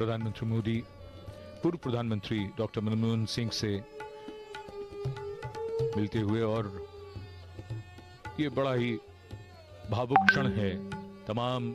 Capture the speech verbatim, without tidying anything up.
प्रधानमंत्री मोदी पूर्व प्रधानमंत्री डॉक्टर मनमोहन सिंह से मिलते हुए, और ये बड़ा ही भावुक क्षण है तमाम